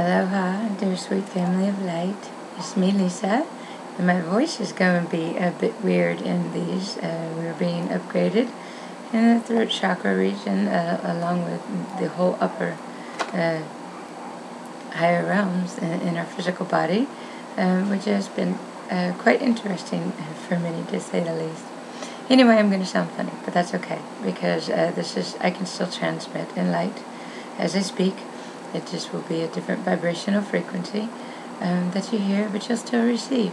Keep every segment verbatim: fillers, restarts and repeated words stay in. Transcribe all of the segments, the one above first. Aloha, dear sweet family of light. It's me, Lisa, and my voice is going to be a bit weird in these. Uh, we're being upgraded in the throat chakra region, uh, along with the whole upper uh, higher realms in, in our physical body, um, which has been uh, quite interesting for many, to say the least. Anyway, I'm going to sound funny, but that's okay, because uh, this is I can still transmit in light as I speak. It just will be a different vibrational frequency um, that you hear, but you'll still receive.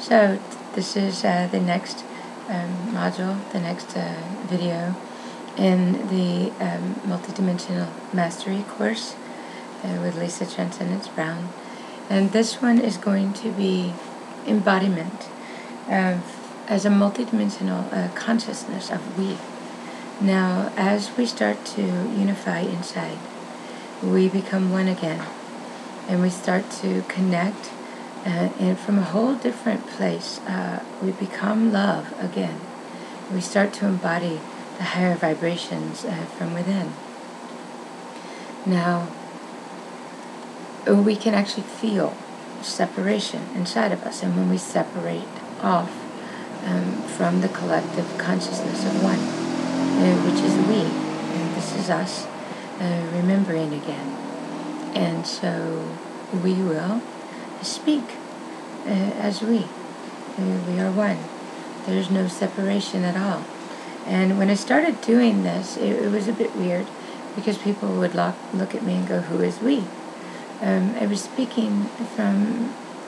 So this is uh, the next um, module, the next uh, video in the um, Multidimensional Mastery course uh, with Lisa Transcendence Brown. And this one is going to be embodiment of, as a multidimensional uh, consciousness of we. Now, as we start to unify inside, we become one again, and we start to connect, uh, and from a whole different place, uh, we become love again. We start to embody the higher vibrations uh, from within. Now, we can actually feel separation inside of us, and when we separate off um, from the collective consciousness of one, uh, which is we, and this is us, Uh, remembering again. And so we will speak uh, as we. Uh, we are one. There's no separation at all. And when I started doing this, it, it was a bit weird, because people would look, look at me and go, who is we? Um, I was speaking from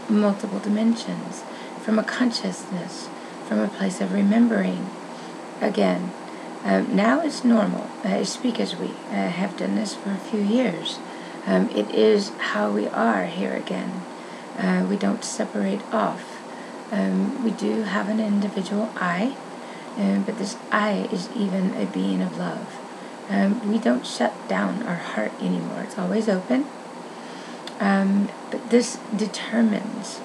multiple dimensions, from a consciousness, from a place of remembering again. Um, now it's normal. I speak as we. I have done this for a few years. Um, it is how we are here again. Uh, we don't separate off. Um, we do have an individual I, um, but this I is even a being of love. Um, we don't shut down our heart anymore. It's always open. Um, but this determines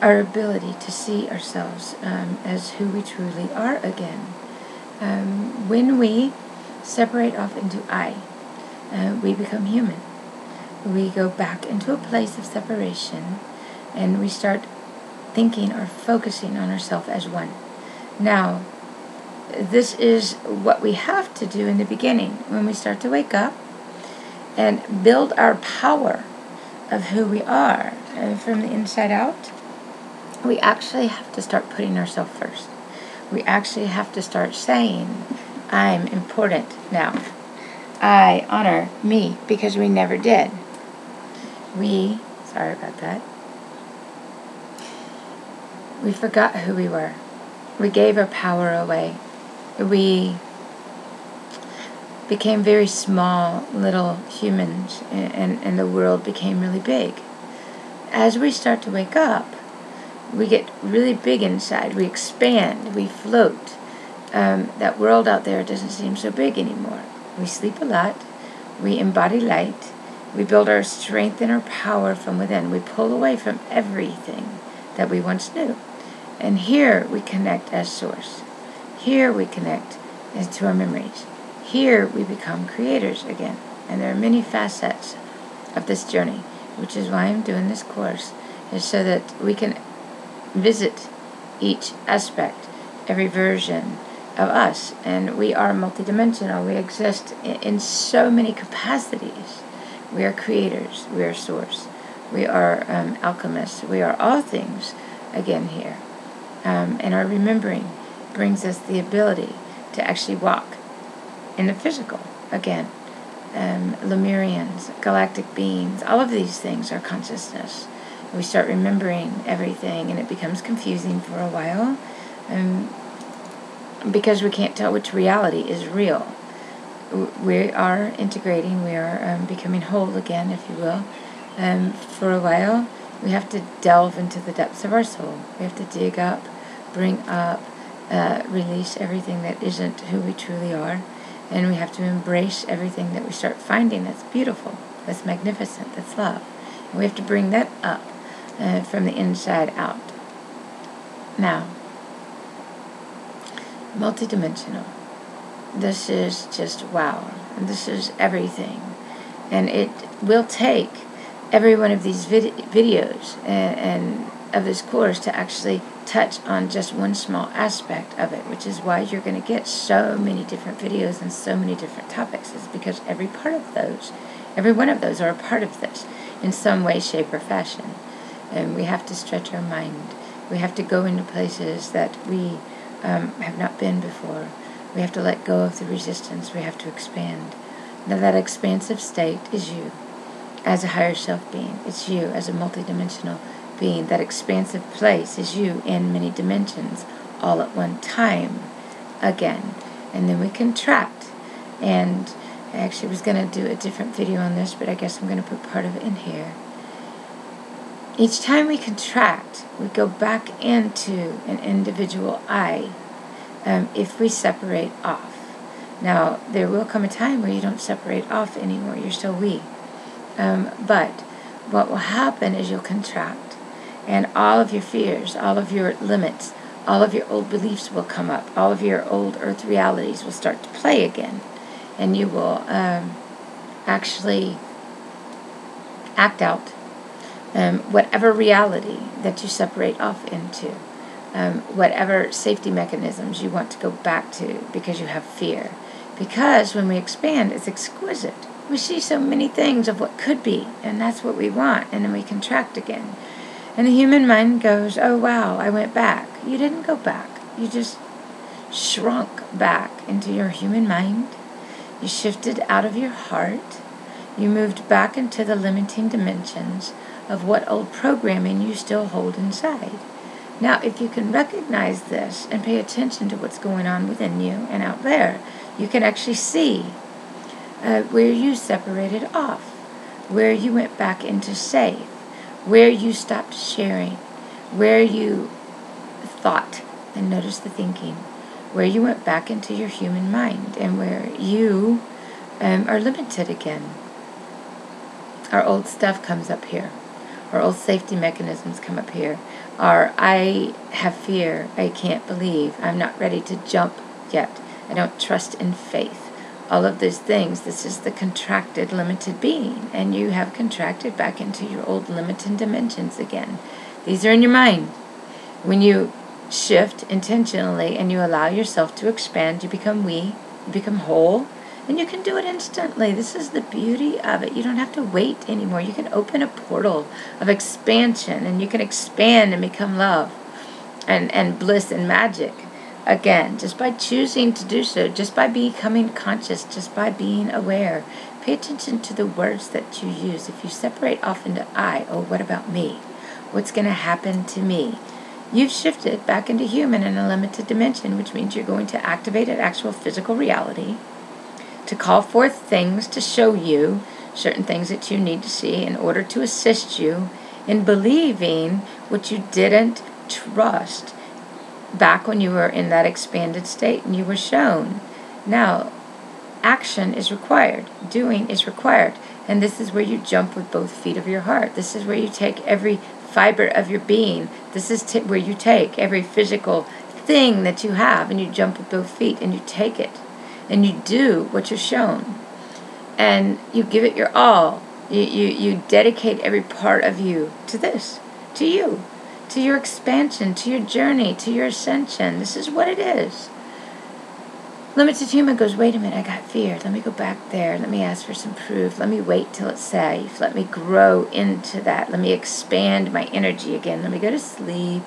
our ability to see ourselves um, as who we truly are again. Um, when we separate off into I, uh, we become human. We go back into a place of separation, and we start thinking or focusing on ourselves as one. Now, this is what we have to do in the beginning when we start to wake up and build our power of who we are uh, from the inside out. We actually have to start putting ourselves first. We actually have to start saying, I'm important now. I honor me, because we never did. We, sorry about that. We forgot who we were. We gave our power away. We became very small little humans, and, and, and the world became really big. As we start to wake up, we get really big inside. We expand. We float. Um, that world out there doesn't seem so big anymore. We sleep a lot. We embody light. We build our strength and our power from within. We pull away from everything that we once knew. And here we connect as source. Here we connect as to our memories. Here we become creators again. And there are many facets of this journey, which is why I'm doing this course, is so that we can visit each aspect, every version of us. And we are multidimensional. We exist in, in so many capacities. We are creators. We are source. We are um, alchemists. We are all things again here. Um, and our remembering brings us the ability to actually walk in the physical again. Um, Lemurians, galactic beings, all of these things are consciousness. We start remembering everything, and it becomes confusing for a while, um, because we can't tell which reality is real. We are integrating, we are um, becoming whole again, if you will. Um, for a while, we have to delve into the depths of our soul. We have to dig up, bring up, uh, release everything that isn't who we truly are, and we have to embrace everything that we start finding that's beautiful, that's magnificent, that's love. We have to bring that up. Uh, from the inside out. Now, multidimensional. This is just wow. This is everything. And it will take every one of these vid videos and, and of this course to actually touch on just one small aspect of it, which is why you're going to get so many different videos and so many different topics, is because every part of those, every one of those are a part of this in some way, shape, or fashion. And we have to stretch our mind. We have to go into places that we um, have not been before. We have to let go of the resistance. We have to expand. Now that expansive state is you as a higher self being. It's you as a multidimensional being. That expansive place is you in many dimensions all at one time again. And then we contract. And I actually was going to do a different video on this, but I guess I'm going to put part of it in here. Each time we contract, we go back into an individual I um, if we separate off. Now, there will come a time where you don't separate off anymore. You're still we. Um, but what will happen is you'll contract, and all of your fears, all of your limits, all of your old beliefs will come up. All of your old earth realities will start to play again, and you will um, actually act out Um, whatever reality that you separate off into, um, whatever safety mechanisms you want to go back to because you have fear. Because when we expand, it's exquisite. We see so many things of what could be, and that's what we want, and then we contract again. And the human mind goes, oh wow, I went back. You didn't go back. You just shrunk back into your human mind. You shifted out of your heart. You moved back into the limiting dimensions of what old programming you still hold inside. Now, if you can recognize this and pay attention to what's going on within you and out there, you can actually see uh, where you separated off, where you went back into safe, where you stopped sharing, where you thought, and notice the thinking, where you went back into your human mind, and where you um, are limited again. Our old stuff comes up here. Our old safety mechanisms come up here. Our I have fear, I can't believe, I'm not ready to jump yet, I don't trust in faith. All of those things, this is the contracted, limited being, and you have contracted back into your old limited dimensions again. These are in your mind. When you shift intentionally and you allow yourself to expand, you become we, you become whole, and you can do it instantly. This is the beauty of it. You don't have to wait anymore. You can open a portal of expansion, and you can expand and become love and, and bliss and magic again, just by choosing to do so, just by becoming conscious, just by being aware. Pay attention to the words that you use. If you separate off into I, oh, what about me? What's going to happen to me? You've shifted back into human in a limited dimension, which means you're going to activate an actual physical reality to call forth things to show you certain things that you need to see in order to assist you in believing what you didn't trust back when you were in that expanded state and you were shown. Now, action is required. Doing is required. And this is where you jump with both feet of your heart. This is where you take every fiber of your being. This is where you take every physical thing that you have and you jump with both feet and you take it. And you do what you're shown, and you give it your all. You, you, you dedicate every part of you to this, to you, to your expansion, to your journey, to your ascension. This is what it is. Limited human goes, wait a minute, I got fear. Let me go back there. Let me ask for some proof. Let me wait till it's safe. Let me grow into that. Let me expand my energy again. Let me go to sleep.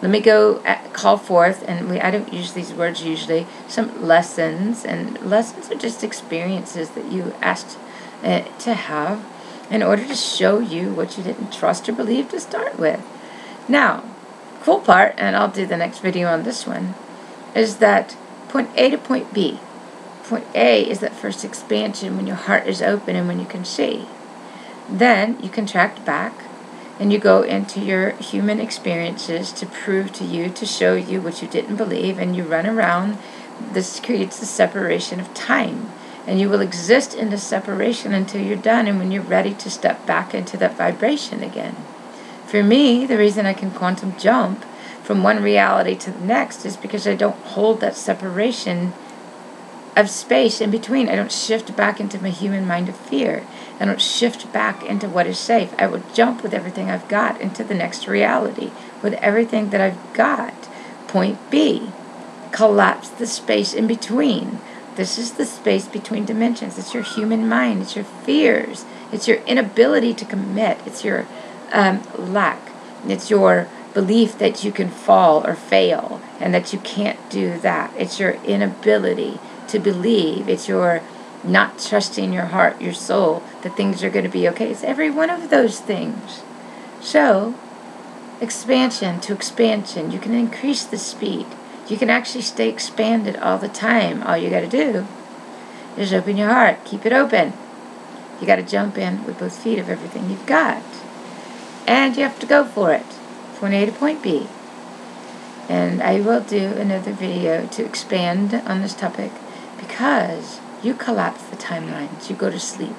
Let me go at, call forth, and we, I don't use these words usually, some lessons. And lessons are just experiences that you asked uh, to have in order to show you what you didn't trust or believe to start with. Now, cool part, and I'll do the next video on this one, is that point A to point B. Point A is that first expansion when your heart is open and when you can see. Then you contract back. And you go into your human experiences to prove to you, to show you what you didn't believe, and you run around. This creates the separation of time. And you will exist in the separation until you're done and when you're ready to step back into that vibration again. For me, the reason I can quantum jump from one reality to the next is because I don't hold that separation of space in between. I don't shift back into my human mind of fear. I don't shift back into what is safe. I will jump with everything I've got into the next reality, with everything that I've got. Point B, collapse the space in between. This is the space between dimensions. It's your human mind. It's your fears. It's your inability to commit. It's your um, lack. It's your belief that you can fall or fail and that you can't do that. It's your inability to believe. It's your not trusting your heart, your soul, that things are going to be okay. It's every one of those things. So, expansion to expansion. You can increase the speed. You can actually stay expanded all the time. All you got to do is open your heart. Keep it open. You got to jump in with both feet of everything you've got. And you have to go for it. Point A to point B. And I will do another video to expand on this topic, because you collapse the timelines. You go to sleep.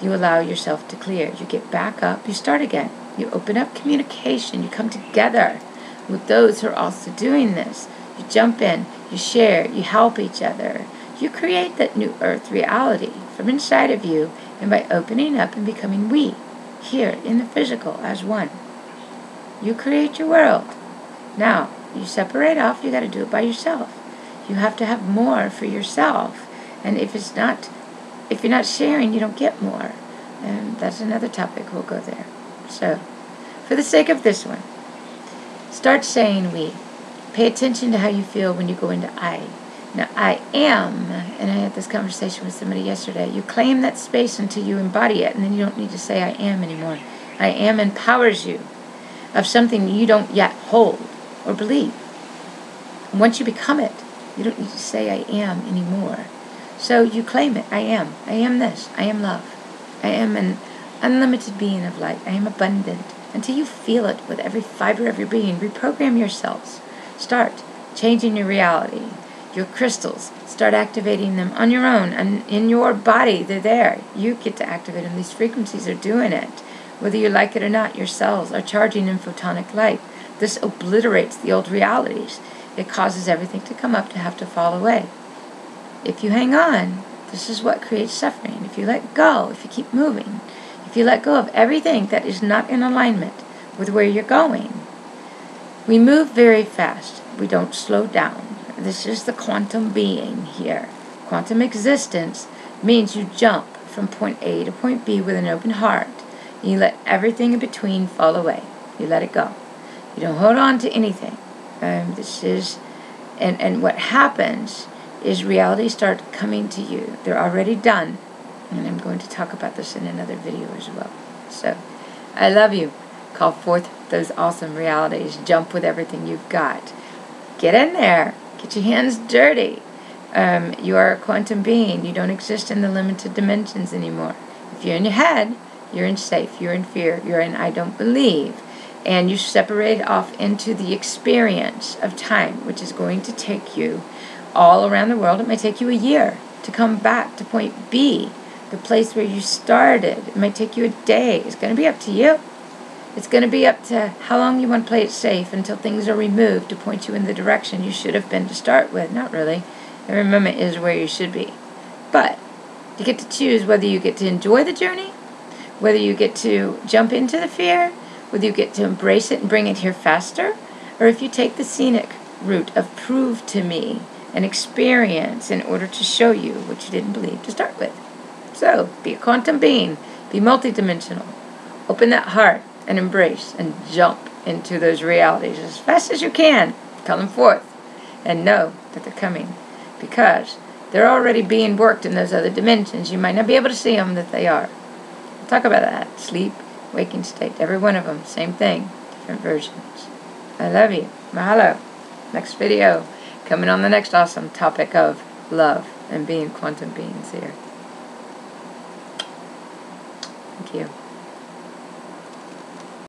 You allow yourself to clear. You get back up. You start again. You open up communication. You come together with those who are also doing this. You jump in, you share, you help each other. You create that new earth reality from inside of you, and by opening up and becoming we, here in the physical as one. You create your world. Now, you separate off, you got to do it by yourself. You have to have more for yourself. And if it's not, if you're not sharing, you don't get more. And that's another topic, we'll go there. So, for the sake of this one, start saying we. Pay attention to how you feel when you go into I. Now, I am, and I had this conversation with somebody yesterday, you claim that space until you embody it, and then you don't need to say I am anymore. I am empowers you of something you don't yet hold or believe. And once you become it, you don't need to say I am anymore. So you claim it. I am. I am this. I am love. I am an unlimited being of light. I am abundant. Until you feel it with every fiber of your being, reprogram yourselves. Start changing your reality. Your crystals, start activating them on your own and in your body. They're there. You get to activate them. These frequencies are doing it. Whether you like it or not, your cells are charging in photonic light. This obliterates the old realities. It causes everything to come up to have to fall away. If you hang on, this is what creates suffering. If you let go, if you keep moving, if you let go of everything that is not in alignment with where you're going. We move very fast. We don't slow down. This is the quantum being here. Quantum existence means you jump from point A to point B with an open heart. You let everything in between fall away. You let it go. You don't hold on to anything. Um, this is, and, and what happens is reality starts coming to you. They're already done. And I'm going to talk about this in another video as well. So, I love you. Call forth those awesome realities. Jump with everything you've got. Get in there. Get your hands dirty. Um, you are a quantum being. You don't exist in the limited dimensions anymore. If you're in your head, you're in safe. You're in fear. You're in I don't believe. And you separate off into the experience of time, which is going to take you all around the world. It may take you a year to come back to point B, the place where you started. It might take you a day. It's going to be up to you. It's going to be up to how long you want to play it safe until things are removed to point you in the direction you should have been to start with. Not really. Every moment is where you should be. But you get to choose whether you get to enjoy the journey, whether you get to jump into the fear, whether you get to embrace it and bring it here faster, or if you take the scenic route of prove to me an experience in order to show you what you didn't believe to start with. So, be a quantum being. Be multidimensional. Open that heart. And embrace and jump into those realities as fast as you can. Call them forth and know that they're coming, because they're already being worked in those other dimensions. You might not be able to see them, that they are. We'll talk about that. Sleep, waking state, every one of them, same thing, different versions. I love you. Mahalo. Next video, coming on the next awesome topic of love and being quantum beings here. Thank you.